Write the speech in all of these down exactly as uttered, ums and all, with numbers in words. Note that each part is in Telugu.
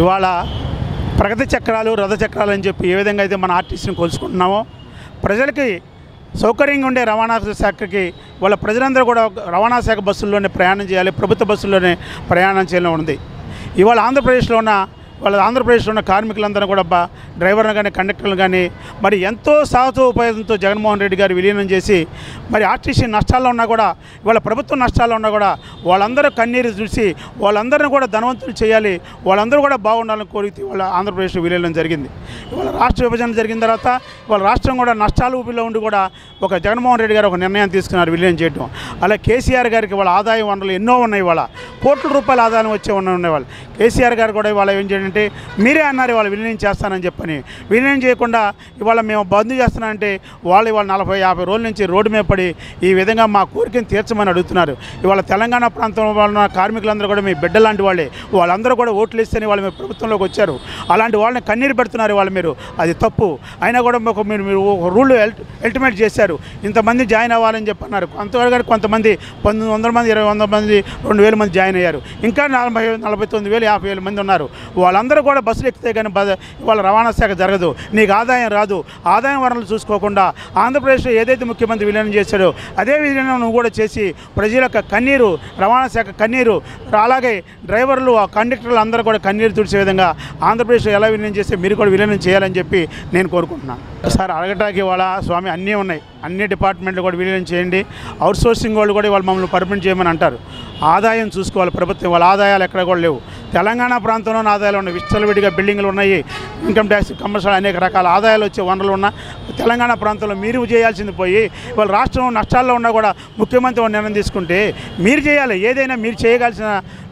ఇవాళ ప్రగతి చక్రాలు రథ చక్రాలు అని చెప్పి ఏ విధంగా అయితే మన ఆర్టీసీని కొలుచుకుంటున్నామో, ప్రజలకి సౌకర్యంగా ఉండే రవాణా శాఖకి వాళ్ళ ప్రజలందరూ కూడా రవాణా శాఖ బస్సుల్లోనే ప్రయాణం చేయాలి, ప్రభుత్వ బస్సుల్లోనే ప్రయాణం చేయాలని ఉంది. ఇవాళ ఆంధ్రప్రదేశ్లో ఉన్న వాళ్ళ ఆంధ్రప్రదేశ్లో ఉన్న కార్మికులందరూ కూడా బా డ్రైవర్లు కానీ కండక్టర్లు కానీ మరి ఎంతో సాహసోపాయంతో జగన్మోహన్ రెడ్డి గారు విలీనం చేసి మరి ఆర్టీసీ నష్టాల్లో ఉన్నా కూడా, వాళ్ళ ప్రభుత్వం నష్టాల్లో ఉన్నా కూడా వాళ్ళందరూ కన్నీరు చూసి వాళ్ళందరినీ కూడా ధనవంతులు చేయాలి, వాళ్ళందరూ కూడా బాగుండాలని కోరితే వాళ్ళ ఆంధ్రప్రదేశ్లో విలీనం జరిగింది. ఇవాళ రాష్ట్ర విభజన జరిగిన తర్వాత వాళ్ళ రాష్ట్రం కూడా నష్టాలు ఊపిలో ఉండి కూడా ఒక జగన్మోహన్ రెడ్డి గారు ఒక నిర్ణయం తీసుకున్నారు విలీనం చేయడం. అలా కేసీఆర్ గారికి వాళ్ళ ఆదాయ వనరులు ఎన్నో ఉన్నాయి, వాళ్ళ కోట్ల రూపాయల ఆదాయం వచ్చే ఉన్నాయి. వాళ్ళు కేసీఆర్ గారు కూడా ఇవాళ ఏం చేయడం అంటే మీరే అన్నారు వాళ్ళు విలీనం చేస్తానని చెప్పని, విలీనం చేయకుండా ఇవాళ మేము బంద్ చేస్తున్నానంటే వాళ్ళు ఇవాళ నలభై యాభై రోజుల నుంచి రోడ్డు మీద పడి ఈ విధంగా మా కోరికను తీర్చమని అడుగుతున్నారు. ఇవాళ తెలంగాణ ప్రాంతంలో ఉన్న కార్మికులందరూ కూడా మీ బిడ్డ లాంటి వాళ్ళే, వాళ్ళందరూ కూడా ఓట్లు ఇస్తేనే వాళ్ళు మీ ప్రభుత్వంలోకి వచ్చారు. అలాంటి వాళ్ళని కన్నీరు పెడుతున్నారు వాళ్ళు, మీరు అది తప్పు. అయినా కూడా మాకు మీరు మీరు రూల్ అల్టిమేట్ చేశారు, ఇంతమంది జాయిన్ అవ్వాలని చెప్పన్నారు. అంతవరకు కొంతమంది పంతొమ్మిది వందల మంది ఇరవై వందల మంది రెండు వేల మంది జాయిన్ అయ్యారు, ఇంకా నలభై నలభై తొమ్మిది వేలు యాభై వేల మంది ఉన్నారు. వాళ్ళందరూ కూడా బస్సులు ఎక్కితే కానీ వాళ్ళ రవాణా శాఖ జరగదు, నీకు ఆదాయం రాదు. ఆదాయం వనరులు చూసుకోకుండా ఆంధ్రప్రదేశ్లో ఏదైతే ముఖ్యమంత్రి విలీనం చేశాడో అదే విలీనం నువ్వు కూడా చేసి ప్రజల యొక్క కన్నీరు, రవాణా శాఖ కన్నీరు, అలాగే డ్రైవర్లు కండక్టర్లు అందరూ కూడా కన్నీరు తుడిచే విధంగా ఆంధ్రప్రదేశ్లో ఎలా విలీనం చేస్తే మీరు కూడా విలీనం చేయాలని చెప్పి నేను కోరుకుంటున్నాను. సార్ అడగటానికి ఇవాళ స్వామి అన్నీ ఉన్నాయి, అన్ని డిపార్ట్మెంట్లు కూడా విలీనం చేయండి. అవుట్సోర్సింగ్ వాళ్ళు కూడా ఇవాళ మమ్మల్ని పర్మిట్ చేయమని అంటారు. ఆదాయం చూసుకోవాలి ప్రభుత్వం, వాళ్ళ ఆదాయాలు ఎక్కడ కూడా లేవు. తెలంగాణ ప్రాంతంలోని ఆదాయాలు ఉన్నాయి, విచ్చలవిడిగా బిల్డింగ్లు ఉన్నాయి, ఇన్కమ్ ట్యాక్స్ కమర్షియల్ అనేక రకాల ఆదాయాలు వచ్చే వనరులు ఉన్న తెలంగాణ ప్రాంతంలో మీరు చేయాల్సింది పోయి వాళ్ళ రాష్ట్రం నష్టాల్లో ఉన్నా కూడా ముఖ్యమంత్రి నిర్ణయం తీసుకుంటే మీరు చేయాలి. ఏదైనా మీరు చేయగలిసిన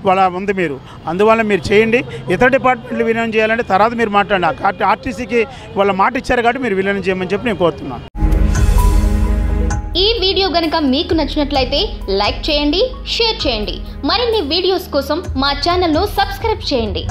వాళ్ళ ఉంది మీరు, అందువల్ల మీరు చేయండి. ఇతర డిపార్ట్మెంట్లు విలీనం చేయాలంటే తర్వాత మీరు మాట్లాడండి. ఆర్టీసీకి వాళ్ళ మాట ఇచ్చారు కాబట్టి మీరు విలీనం చేయమని చెప్పి నేను కోరుతున్నాను. ఈ వీడియో గనుక మీకు నచ్చినట్లయితే లైక్ చేయండి, షేర్ చేయండి. మరిన్ని వీడియోస్ కోసం మా ఛానల్ను సబ్స్క్రైబ్ చేయండి.